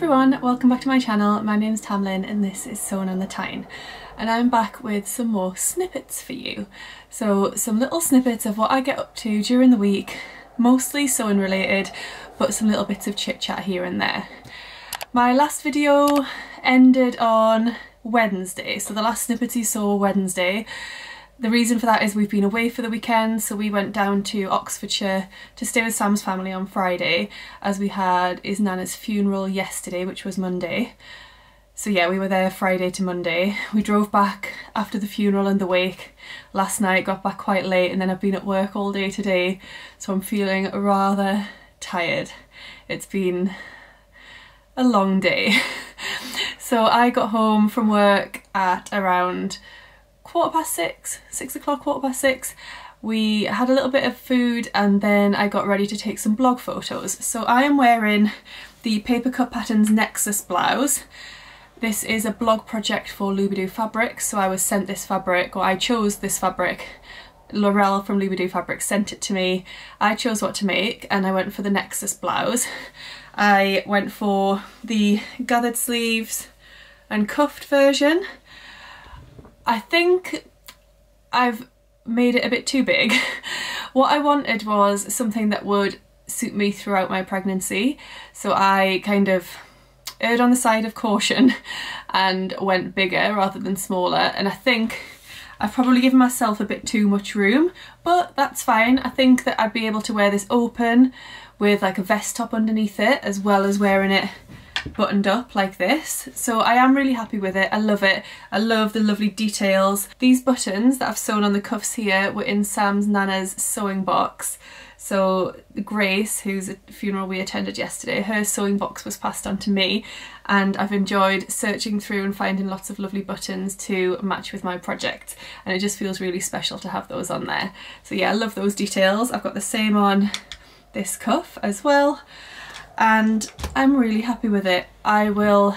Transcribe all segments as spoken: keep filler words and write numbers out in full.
everyone, welcome back to my channel. My name's Tamlyn and this is Sewing on the Tyne, and I'm back with some more snippets for you. So some little snippets of what I get up to during the week, mostly sewing related, but some little bits of chit chat here and there. My last video ended on Wednesday, so the last snippets you saw Wednesday. The reason for that is we've been away for the weekend, so we went down to Oxfordshire to stay with Sam's family on Friday, as we had his nana's funeral yesterday, which was Monday. So yeah, we were there Friday to Monday. We drove back after the funeral and the wake last night, got back quite late, and then I've been at work all day today, so I'm feeling rather tired. It's been a long day. So I got home from work at around quarter past six, six o'clock, quarter past six. We had a little bit of food and then I got ready to take some blog photos. So I am wearing the Paper Cut Patterns Nexus blouse. This is a blog project for Loubodu Fabrics. So I was sent this fabric, or I chose this fabric. Laurel from Loubodu Fabrics sent it to me. I chose what to make and I went for the Nexus blouse. I went for the gathered sleeves and cuffed version. I think I've made it a bit too big. What I wanted was something that would suit me throughout my pregnancy, so I kind of erred on the side of caution and went bigger rather than smaller, and I think I've probably given myself a bit too much room, but that's fine. I think that I'd be able to wear this open with like a vest top underneath it, as well as wearing it buttoned up like this. So I am really happy with it. I love it. I love the lovely details. These buttons that I've sewn on the cuffs here were in Sam's nana's sewing box. So Grace, whose funeral we attended yesterday, her sewing box was passed on to me, and I've enjoyed searching through and finding lots of lovely buttons to match with my project, and it just feels really special to have those on there. So yeah, I love those details. I've got the same on this cuff as well, and I'm really happy with it. I will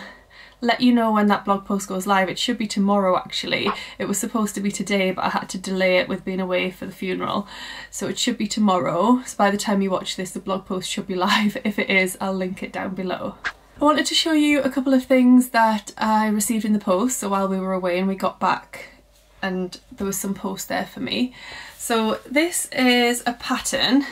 let you know when that blog post goes live. It should be tomorrow actually. It was supposed to be today, but I had to delay it with being away for the funeral. So it should be tomorrow. So by the time you watch this, the blog post should be live. If it is, I'll link it down below. I wanted to show you a couple of things that I received in the post. So while we were away and we got back, and there was some post there for me. So this is a pattern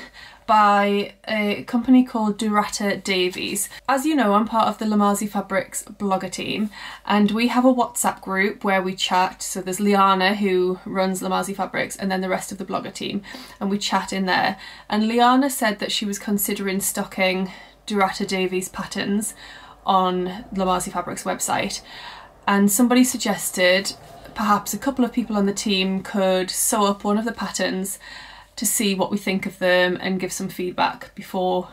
by a company called Dhurata Davies. As you know, I'm part of the Lamazi Fabrics blogger team, and we have a WhatsApp group where we chat. So there's Liana, who runs Lamazi Fabrics, and then the rest of the blogger team, and we chat in there. And Liana said that she was considering stocking Dhurata Davies patterns on Lamazi Fabrics website, and somebody suggested perhaps a couple of people on the team could sew up one of the patterns to see what we think of them and give some feedback before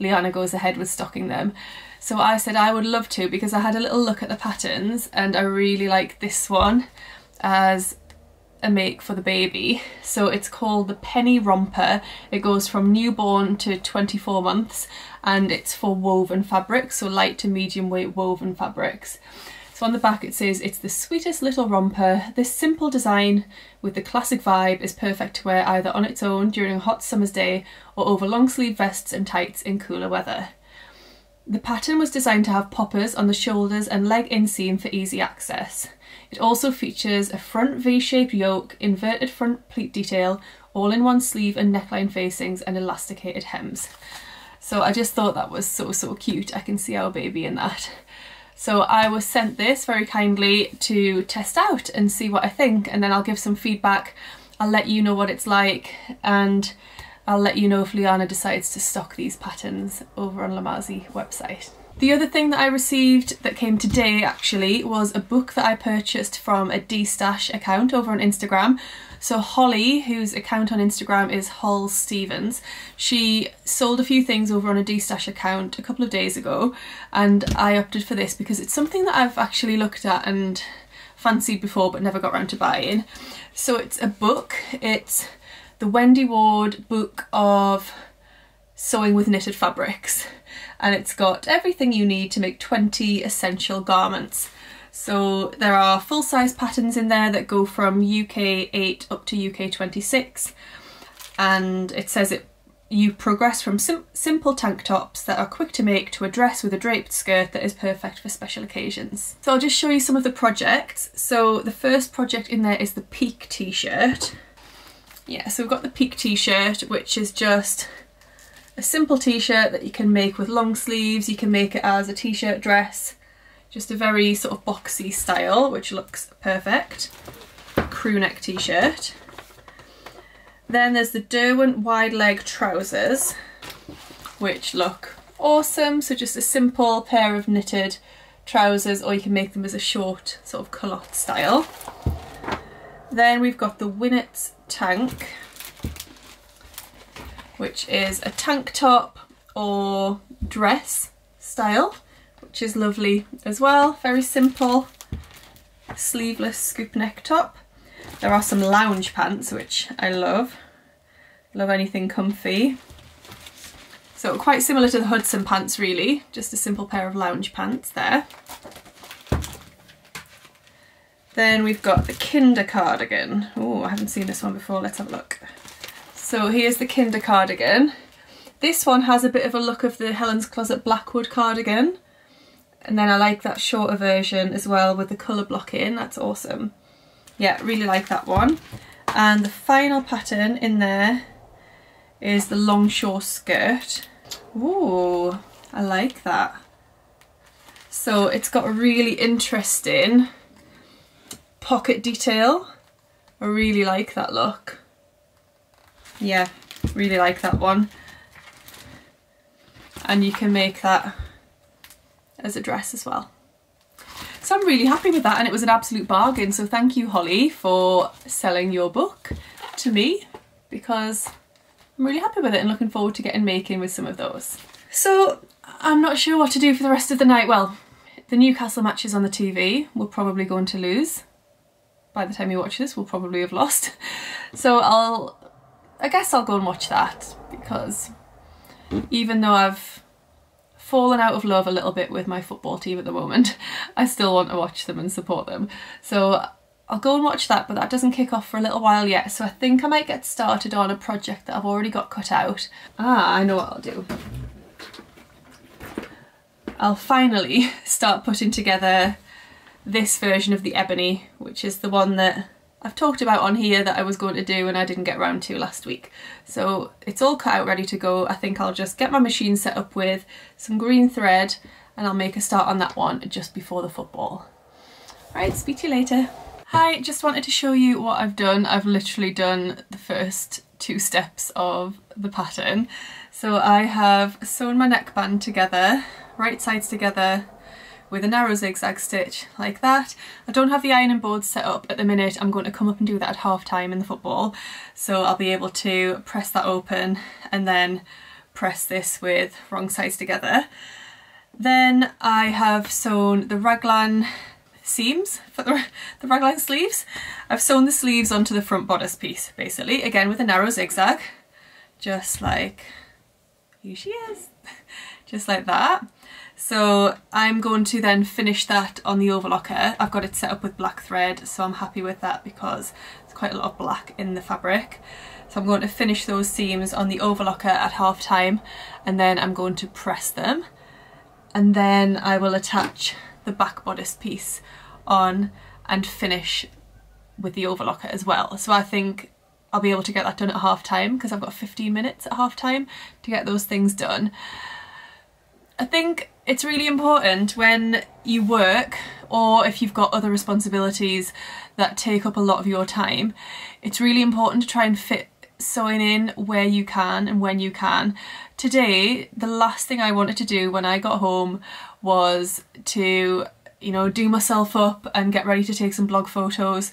Liana goes ahead with stocking them. So I said I would love to, because I had a little look at the patterns and I really like this one as a make for the baby. So it's called the Penny Romper. It goes from newborn to twenty-four months, and it's for woven fabrics, so light to medium weight woven fabrics. So on the back it says, "It's the sweetest little romper. This simple design with the classic vibe is perfect to wear either on its own during a hot summer's day or over long sleeve vests and tights in cooler weather. The pattern was designed to have poppers on the shoulders and leg inseam for easy access. It also features a front V-shaped yoke, inverted front pleat detail, all in one sleeve and neckline facings, and elasticated hems." So I just thought that was so, so cute. I can see our baby in that. So I was sent this very kindly to test out and see what I think, and then I'll give some feedback. I'll let you know what it's like, and I'll let you know if Liana decides to stock these patterns over on Lamazi website. The other thing that I received that came today actually was a book that I purchased from a D-Stash account over on Instagram. So Holly, whose account on Instagram is Hol Stevens, she sold a few things over on a D-Stash account a couple of days ago, and I opted for this because it's something that I've actually looked at and fancied before but never got around to buying. So it's a book. It's the Wendy Ward book of sewing with knitted fabrics, and it's got everything you need to make twenty essential garments. So there are full-size patterns in there that go from U K eight up to U K twenty-six, and it says it you progress from sim simple tank tops that are quick to make to a dress with a draped skirt that is perfect for special occasions. So I'll just show you some of the projects. So the first project in there is the Peak T-Shirt. Yeah, so we've got the Peak T-Shirt, which is just a simple T-shirt that you can make with long sleeves. You can make it as a T-shirt dress, just a very sort of boxy style, which looks perfect. Crew neck T-Shirt. Then there's the Derwent wide leg trousers, which look awesome. So just a simple pair of knitted trousers, or you can make them as a short sort of culotte style. Then we've got the Winnets tank, which is a tank top or dress style, which is lovely as well. Very simple, sleeveless scoop neck top. There are some lounge pants, which I love. Love anything comfy. So quite similar to the Hudson pants really, just a simple pair of lounge pants there. Then we've got the Kinder cardigan. Oh, I haven't seen this one before, let's have a look. So here's the Kinder cardigan. This one has a bit of a look of the Helen's Closet Blackwood cardigan. And then I like that shorter version as well with the colour blocking, that's awesome. Yeah, really like that one. And the final pattern in there is the Longshore skirt. Ooh, I like that. So it's got a really interesting pocket detail. I really like that look. Yeah, really like that one. And you can make that as a dress as well. So I'm really happy with that, and it was an absolute bargain. So thank you, Holly, for selling your book to me, because I'm really happy with it and looking forward to getting making with some of those. So I'm not sure what to do for the rest of the night. Well, the Newcastle match is on the T V. We're probably going to lose. By the time you watch this, we'll probably have lost. So I'll, I guess I'll go and watch that, because even though I've fallen out of love a little bit with my football team at the moment, I still want to watch them and support them. So I'll go and watch that, but that doesn't kick off for a little while yet. So I think I might get started on a project that I've already got cut out. Ah, I know what I'll do. I'll finally start putting together this version of the Ebony, which is the one that I've talked about on here that I was going to do and I didn't get round to last week. So it's all cut out, ready to go. I think I'll just get my machine set up with some green thread and I'll make a start on that one just before the football. Alright, speak to you later. Hi, just wanted to show you what I've done. I've literally done the first two steps of the pattern. So I have sewn my neckband together, right sides together, with a narrow zigzag stitch like that. I don't have the ironing board set up at the minute. I'm going to come up and do that at half time in the football. So I'll be able to press that open and then press this with wrong sides together. Then I have sewn the raglan seams for the, the raglan sleeves. I've sewn the sleeves onto the front bodice piece, basically, again with a narrow zigzag, just like, here she is, just like that. So I'm going to then finish that on the overlocker. I've got it set up with black thread, so I'm happy with that because there's quite a lot of black in the fabric. So I'm going to finish those seams on the overlocker at half time, and then I'm going to press them. And then I will attach the back bodice piece on and finish with the overlocker as well. So I think I'll be able to get that done at half time, because I've got fifteen minutes at half time to get those things done. I think it's really important when you work, or if you've got other responsibilities that take up a lot of your time, it's really important to try and fit sewing in where you can and when you can. Today, the last thing I wanted to do when I got home was to, you know, do myself up and get ready to take some blog photos,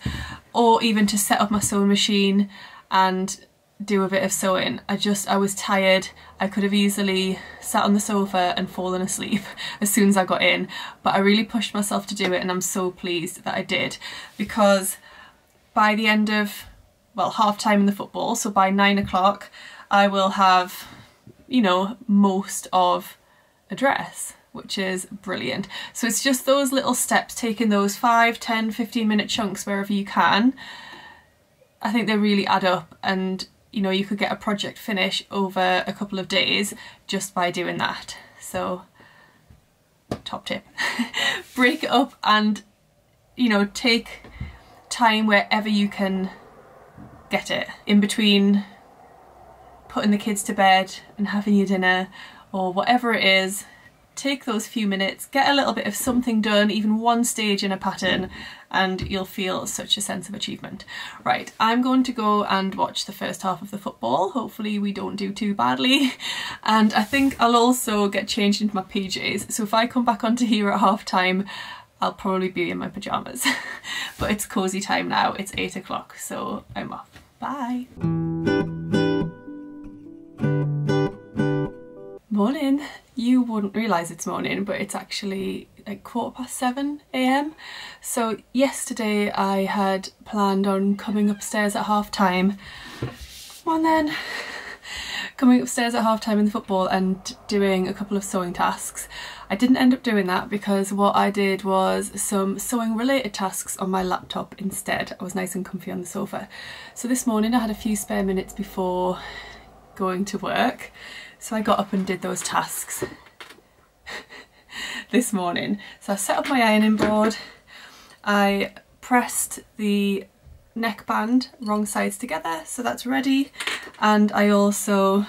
or even to set up my sewing machine and do a bit of sewing. I just, I was tired. I could have easily sat on the sofa and fallen asleep as soon as I got in, but I really pushed myself to do it, and I'm so pleased that I did, because by the end of, well, half time in the football, so by nine o'clock, I will have, you know, most of a dress, which is brilliant. So it's just those little steps, taking those five, ten, fifteen minute chunks wherever you can. I think they really add up, and you know, you could get a project finish over a couple of days just by doing that. So top tip, break it up and, you know, take time wherever you can get it, in between putting the kids to bed and having your dinner or whatever it is. Take those few minutes, get a little bit of something done, even one stage in a pattern, and you'll feel such a sense of achievement. Right, I'm going to go and watch the first half of the football. Hopefully we don't do too badly. And I think I'll also get changed into my P Js. So if I come back onto here at half time, I'll probably be in my pajamas. But it's cozy time now, it's eight o'clock, so I'm off. Bye. Morning. You wouldn't realise it's morning, but it's actually like quarter past seven A M So yesterday I had planned on coming upstairs at half time. Come on then. Coming upstairs at half time in the football and doing a couple of sewing tasks. I didn't end up doing that because what I did was some sewing related tasks on my laptop instead. I was nice and comfy on the sofa. So this morning I had a few spare minutes before going to work. So I got up and did those tasks this morning. So I set up my ironing board, I pressed the neckband wrong sides together, so that's ready, and I also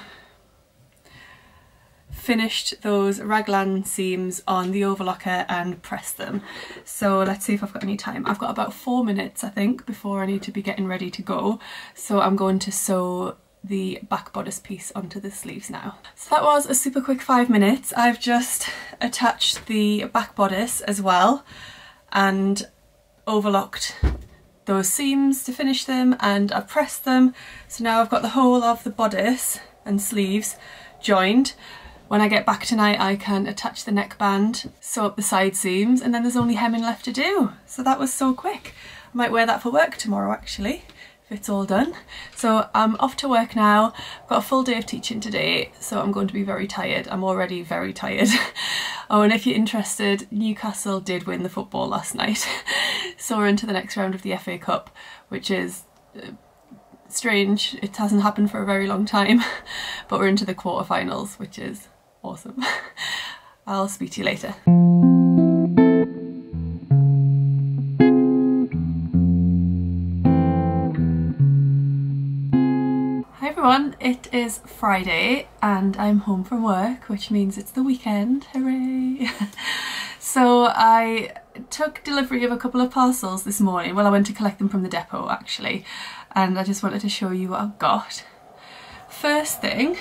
finished those raglan seams on the overlocker and pressed them. So let's see if I've got any time. I've got about four minutes I think before I need to be getting ready to go, so I'm going to sew the back bodice piece onto the sleeves now. So that was a super quick five minutes. I've just attached the back bodice as well and overlocked those seams to finish them, and I've pressed them. So now I've got the whole of the bodice and sleeves joined. When I get back tonight I can attach the neckband, sew up the side seams, and then there's only hemming left to do. So that was so quick. I might wear that for work tomorrow actually. It's all done. So I'm off to work now. I've got a full day of teaching today, so I'm going to be very tired. I'm already very tired. Oh, and if you're interested, Newcastle did win the football last night. So we're into the next round of the F A Cup, which is uh, strange. It hasn't happened for a very long time, but we're into the quarterfinals, which is awesome. I'll speak to you later. It is Friday and I'm home from work, which means it's the weekend, hooray! So I took delivery of a couple of parcels this morning. Well, I went to collect them from the depot actually, and I just wanted to show you what I've got. First thing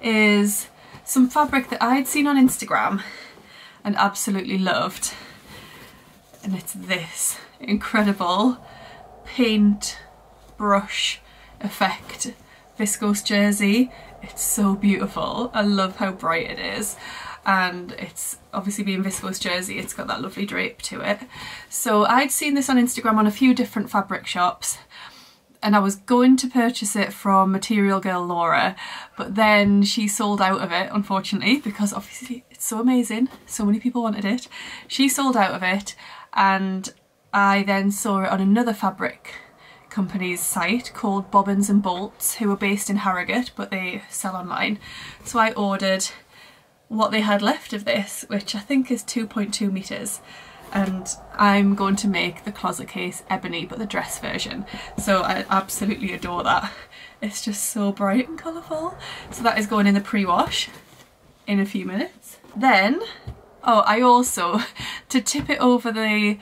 is some fabric that I'd seen on Instagram and absolutely loved, and it's this incredible paint brush effect viscose jersey. It's so beautiful. I love how bright it is, and it's obviously being viscose jersey, it's got that lovely drape to it. So I'd seen this on Instagram on a few different fabric shops, and I was going to purchase it from Material Girl Laura, but then she sold out of it, unfortunately, because obviously it's so amazing, so many people wanted it. She sold out of it, and I then saw it on another fabric company's site called Bobbins and Bolts, who are based in Harrogate but they sell online. So I ordered what they had left of this, which I think is two point two meters, and I'm going to make the Closet Case ebony, but the dress version. So I absolutely adore that. It's just so bright and colourful. So that is going in the pre-wash in a few minutes. Then, oh, I also, to tip it over the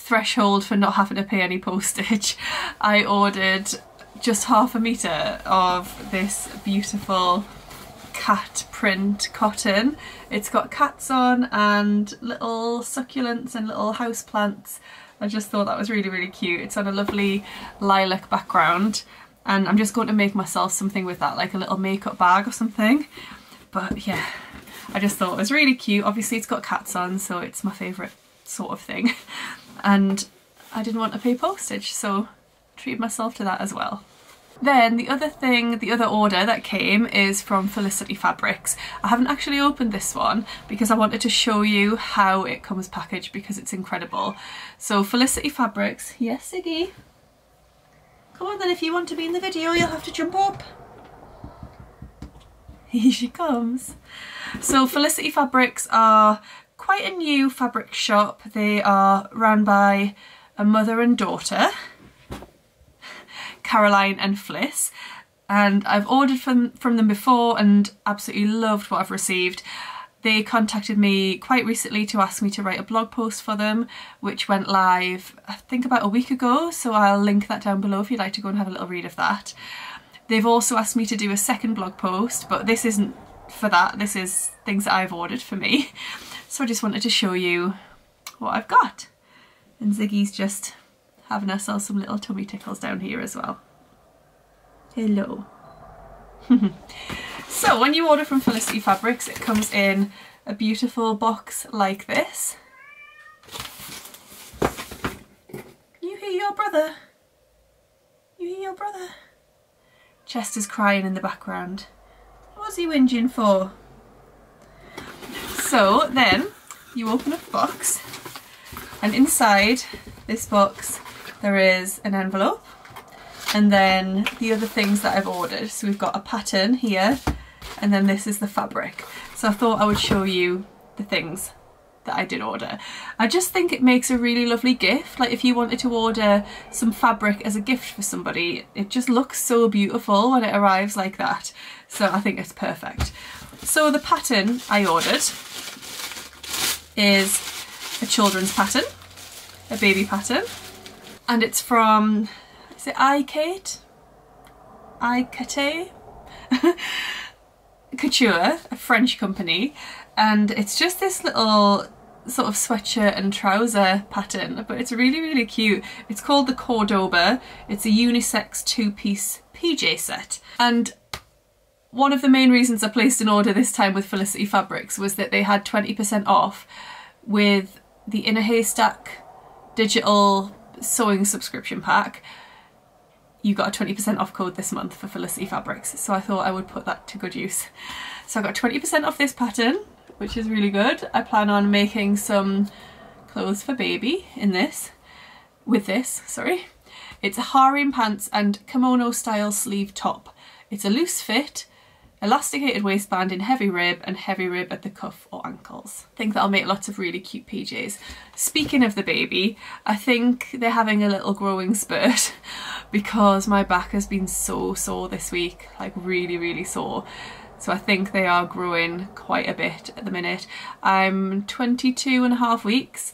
threshold for not having to pay any postage, I ordered just half a metre of this beautiful cat print cotton. It's got cats on and little succulents and little house plants. I just thought that was really, really cute. It's on a lovely lilac background, and I'm just going to make myself something with that, like a little makeup bag or something. But yeah, I just thought it was really cute. Obviously it's got cats on, so it's my favourite sort of thing. And I didn't want to pay postage, so treated myself to that as well. Then the other thing, the other order that came is from Felicity Fabrics. I haven't actually opened this one because I wanted to show you how it comes packaged, because it's incredible. So Felicity Fabrics, yes Iggy, Come on then, if you want to be in the video, you'll have to jump up. Here she comes. So Felicity Fabrics are quite a new fabric shop. They are run by a mother and daughter, Caroline and Fliss, and I've ordered from, from them before and absolutely loved what I've received. They contacted me quite recently to ask me to write a blog post for them, which went live I think about a week ago, so I'll link that down below if you'd like to go and have a little read of that. They've also asked me to do a second blog post, but this isn't for that, this is things that I've ordered for me. So I just wanted to show you what I've got. And Ziggy's just having ourselves some little tummy tickles down here as well. Hello. So when you order from Felicity Fabrics, it comes in a beautiful box like this. You hear your brother? You hear your brother? Chester's crying in the background. What's he whinging for? So then you open up the box, and inside this box there is an envelope and then the other things that I've ordered. So we've got a pattern here, and then this is the fabric. So I thought I would show you the things that I did order. I just think it makes a really lovely gift. Like if you wanted to order some fabric as a gift for somebody, it just looks so beautiful when it arrives like that. So I think it's perfect. So the pattern I ordered is a children's pattern, a baby pattern, and it's from, is it iKatee? iKatee? Couture, a French company, and it's just this little sort of sweatshirt and trouser pattern, but it's really, really cute. It's called the Cordoba. It's a unisex two-piece P J set, and one of the main reasons I placed an order this time with Felicity Fabrics was that they had twenty percent off with the Inner Haystack digital sewing subscription pack. You got a twenty percent off code this month for Felicity Fabrics, so I thought I would put that to good use. So I got twenty percent off this pattern, which is really good. I plan on making some clothes for baby in this, with this, sorry. It's a harem pants and kimono style sleeve top. It's a loose fit, elasticated waistband in heavy rib and heavy rib at the cuff or ankles. I think that'll make lots of really cute P Js. Speaking of the baby, I think they're having a little growing spurt because my back has been so sore this week, like really, really sore. So I think they are growing quite a bit at the minute. I'm twenty-two and a half weeks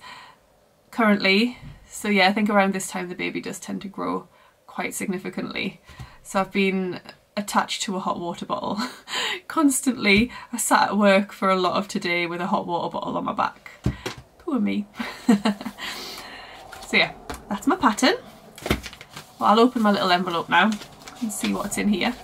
currently. So yeah, I think around this time the baby does tend to grow quite significantly. So I've been attached to a hot water bottle constantly. I sat at work for a lot of today with a hot water bottle on my back. Poor me. So yeah, that's my pattern. Well, I'll open my little envelope now and see what's in here.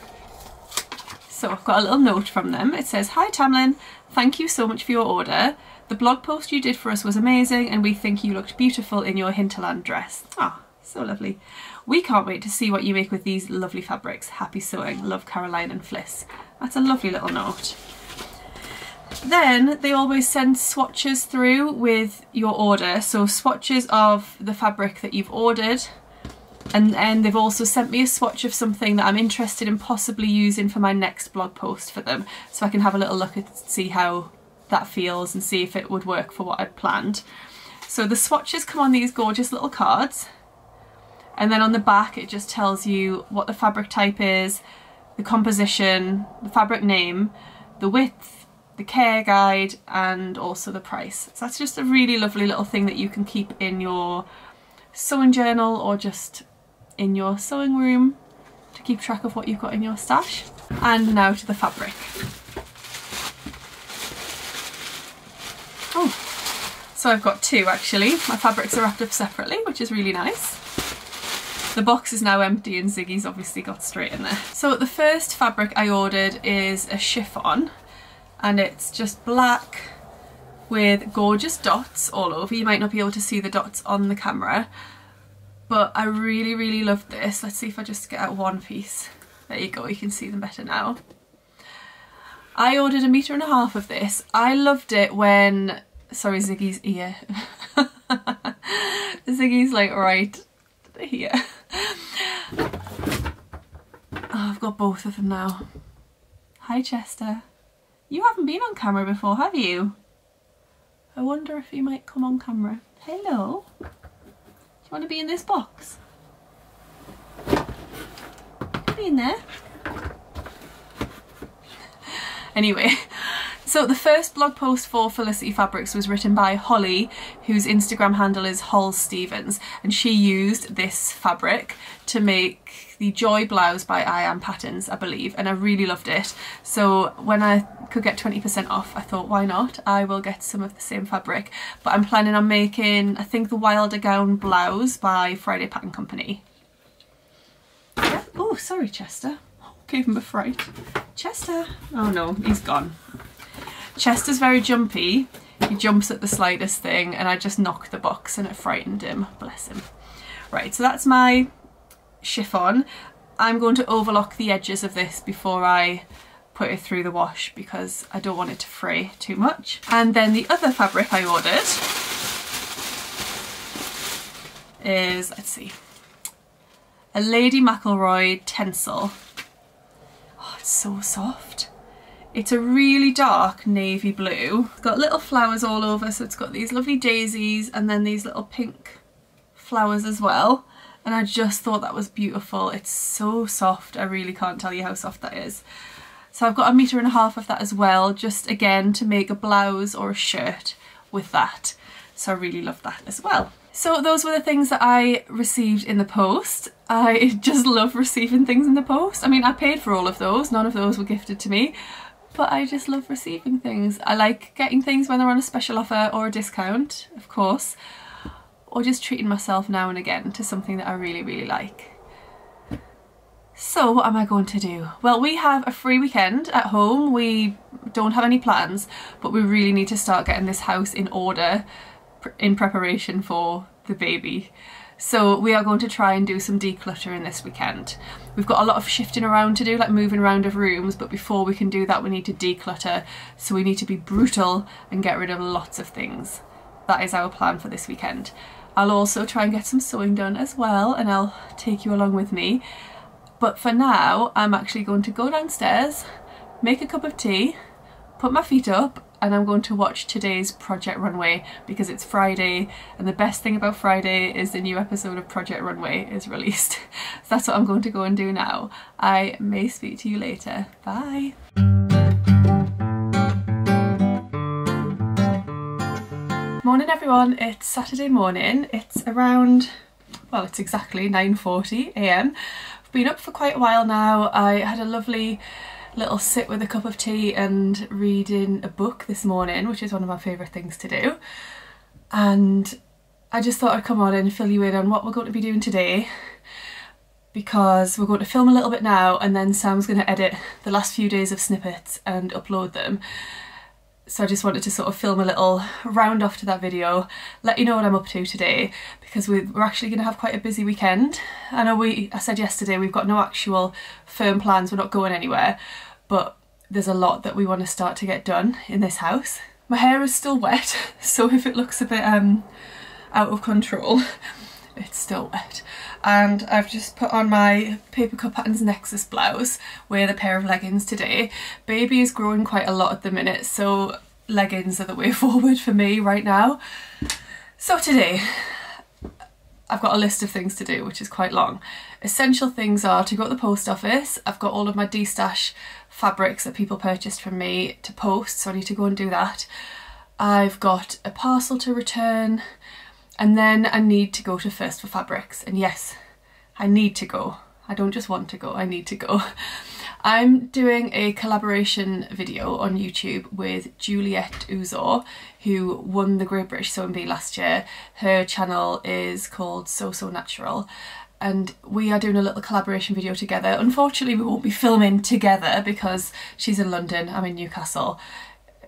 So I've got a little note from them. It says, "Hi Tamlyn, thank you so much for your order. The blog post you did for us was amazing and we think you looked beautiful in your Hinterland dress." Ah, so lovely. "We can't wait to see what you make with these lovely fabrics. Happy sewing. Love, Caroline and Fliss." That's a lovely little note. Then they always send swatches through with your order. So swatches of the fabric that you've ordered. And then they've also sent me a swatch of something that I'm interested in possibly using for my next blog post for them. So I can have a little look at see how that feels and see if it would work for what I'd planned. So the swatches come on these gorgeous little cards. And then on the back it just tells you what the fabric type is, the composition, the fabric name, the width, the care guide, and also the price. So that's just a really lovely little thing that you can keep in your sewing journal or just in your sewing room to keep track of what you've got in your stash. And now to the fabric. Oh, so I've got two actually. My fabrics are wrapped up separately, which is really nice. The box is now empty and Ziggy's obviously got straight in there. So the first fabric I ordered is a chiffon, and it's just black with gorgeous dots all over. You might not be able to see the dots on the camera, but I really, really loved this. Let's see if I just get out one piece. There you go, you can see them better now. I ordered a metre and a half of this. I loved it when, sorry Ziggy's ear. Ziggy's like right here. Oh, I've got both of them now. Hi Chester. You haven't been on camera before, have you? I wonder if you might come on camera. Hello. Do you want to be in this box? Could be in there. Anyway, so the first blog post for Felicity Fabrics was written by Holly, whose Instagram handle is Hol Stevens, and she used this fabric to make the Joy Blouse by I Am Patterns, I believe, and I really loved it. So when I could get twenty percent off, I thought, why not? I will get some of the same fabric, but I'm planning on making, I think, the Wilder Gown Blouse by Friday Pattern Company. Yeah. Oh, sorry, Chester. Oh, gave him a fright. Chester. Oh no, he's gone. Chester's very jumpy, he jumps at the slightest thing, and I just knocked the box and it frightened him, bless him. Right, so that's my chiffon. I'm going to overlock the edges of this before I put it through the wash because I don't want it to fray too much. And then the other fabric I ordered is, let's see, a Lady McElroy Tencel. Oh, it's so soft. It's a really dark navy blue. It's got little flowers all over, so it's got these lovely daisies and then these little pink flowers as well. And I just thought that was beautiful. It's so soft. I really can't tell you how soft that is. So I've got a metre and a half of that as well, just again to make a blouse or a shirt with that. So I really love that as well. So those were the things that I received in the post. I just love receiving things in the post. I mean, I paid for all of those. None of those were gifted to me. But I just love receiving things. I like getting things when they're on a special offer or a discount, of course, or just treating myself now and again to something that I really, really like. So what am I going to do? Well, we have a free weekend at home. We don't have any plans, but we really need to start getting this house in order in preparation for the baby. So we are going to try and do some decluttering this weekend. We've got a lot of shifting around to do, like moving around of rooms, but before we can do that we need to declutter. So we need to be brutal and get rid of lots of things. That is our plan for this weekend. I'll also try and get some sewing done as well, and I'll take you along with me. But for now, I'm actually going to go downstairs, make a cup of tea, put my feet up, and I'm going to watch today's Project Runway because it's Friday, and the best thing about Friday is the new episode of Project Runway is released. So that's what I'm going to go and do now. I may speak to you later. Bye. Morning everyone, it's Saturday morning. It's around, well, it's exactly nine forty a m. I've been up for quite a while now. I had a lovely little sit with a cup of tea and reading a book this morning, which is one of my favourite things to do, and I just thought I'd come on and fill you in on what we're going to be doing today, because we're going to film a little bit now and then Sam's going to edit the last few days of snippets and upload them. So I just wanted to sort of film a little round off to that video, let you know what I'm up to today, because we're actually going to have quite a busy weekend. I know we, I said yesterday, we've got no actual firm plans, we're not going anywhere, but there's a lot that we want to start to get done in this house. My hair is still wet, so if it looks a bit um, out of control, it's still wet. And I've just put on my Paper Cut Patterns Nexus blouse with a pair of leggings today. Baby is growing quite a lot at the minute, so leggings are the way forward for me right now. So today, I've got a list of things to do, which is quite long. Essential things are to go to the post office. I've got all of my destash fabrics that people purchased from me to post, so I need to go and do that. I've got a parcel to return. And then I need to go to First for Fabrics, and yes, I need to go. I don't just want to go, I need to go. I'm doing a collaboration video on YouTube with Juliette Uzor, who won the Great British Sewing Bee last year. Her channel is called So So Natural, and we are doing a little collaboration video together. Unfortunately, we won't be filming together because she's in London, I'm in Newcastle.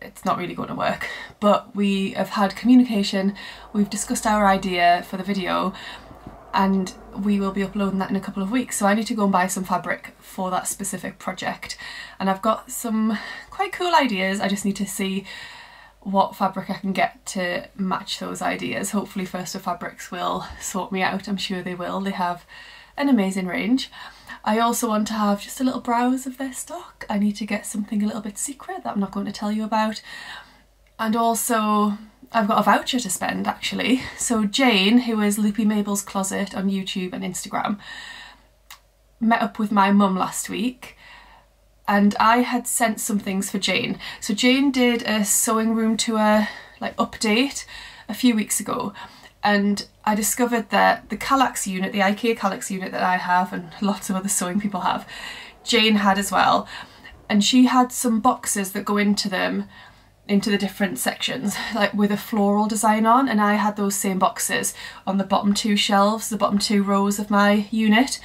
It's not really going to work, but we have had communication, we've discussed our idea for the video, and we will be uploading that in a couple of weeks. So I need to go and buy some fabric for that specific project, and I've got some quite cool ideas. I just need to see what fabric I can get to match those ideas. Hopefully First for Fabrics will sort me out, I'm sure they will, they have an amazing range. I also want to have just a little browse of their stock. I need to get something a little bit secret that I'm not going to tell you about. And also I've got a voucher to spend actually. So Jane, who is Loopy Mabel's Closet on YouTube and Instagram, met up with my mum last week and I had sent some things for Jane. So Jane did a sewing room tour like update a few weeks ago, and I discovered that the Kallax unit, the IKEA Kallax unit that I have and lots of other sewing people have, Jane had as well, and she had some boxes that go into them, into the different sections, like with a floral design on, and I had those same boxes on the bottom two shelves, the bottom two rows of my unit.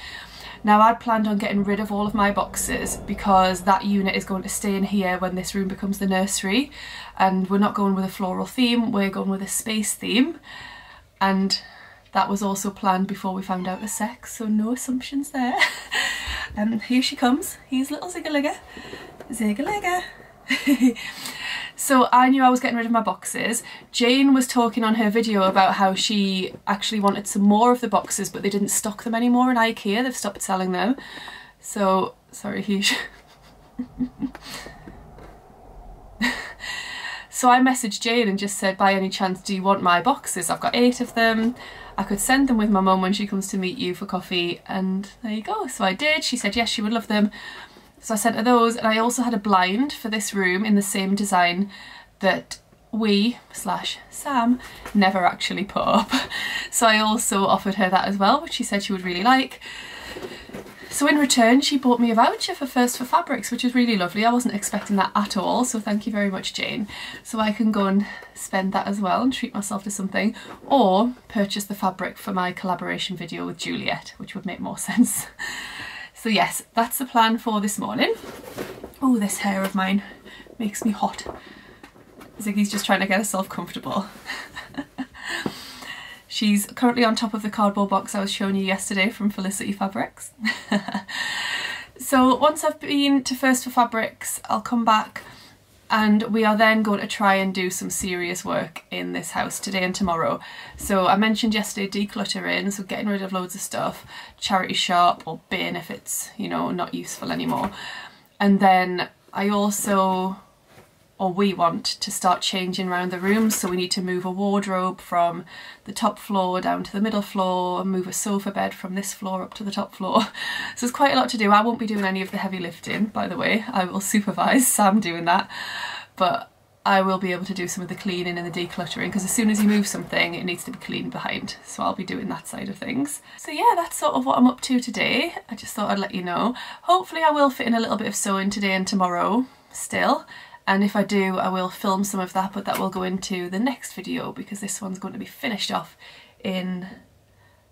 Now I'd planned on getting rid of all of my boxes because that unit is going to stay in here when this room becomes the nursery, and we're not going with a floral theme, we're going with a space theme, and that was also planned before we found out the sex, so no assumptions there. And um, here she comes, here's little Ziggaligga, Ziggaligga. So I knew I was getting rid of my boxes. Jane was talking on her video about how she actually wanted some more of the boxes, but they didn't stock them anymore in IKEA, they've stopped selling them. So, sorry Huge. So I messaged Jane and just said, by any chance do you want my boxes? I've got eight of them, I could send them with my mum when she comes to meet you for coffee, and there you go. So I did, she said yes, she would love them. So I sent her those, and I also had a blind for this room in the same design that we slash Sam never actually put up. So I also offered her that as well, which she said she would really like. So in return, she bought me a voucher for First for Fabrics, which is really lovely. I wasn't expecting that at all, so thank you very much, Jane. So I can go and spend that as well and treat myself to something, or purchase the fabric for my collaboration video with Juliet, which would make more sense. So yes, that's the plan for this morning. Oh, this hair of mine makes me hot. Ziggy's just trying to get herself comfortable. She's currently on top of the cardboard box I was showing you yesterday from Felicity Fabrics. So once I've been to First for Fabrics, I'll come back and we are then going to try and do some serious work in this house today and tomorrow. So I mentioned yesterday decluttering, so getting rid of loads of stuff, charity shop or bin if it's, you know, not useful anymore. And then I also, or we want to start changing around the rooms, so we need to move a wardrobe from the top floor down to the middle floor, and move a sofa bed from this floor up to the top floor. So there's quite a lot to do. I won't be doing any of the heavy lifting, by the way. I will supervise Sam doing that, but I will be able to do some of the cleaning and the decluttering, because as soon as you move something it needs to be cleaned behind, so I'll be doing that side of things. So yeah, that's sort of what I'm up to today. I just thought I'd let you know. Hopefully I will fit in a little bit of sewing today and tomorrow still. And if I do, I will film some of that, but that will go into the next video because this one's going to be finished off in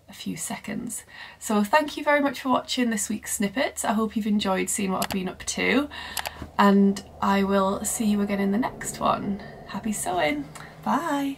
a few seconds. So thank you very much for watching this week's snippets. I hope you've enjoyed seeing what I've been up to, and I will see you again in the next one. Happy sewing. Bye.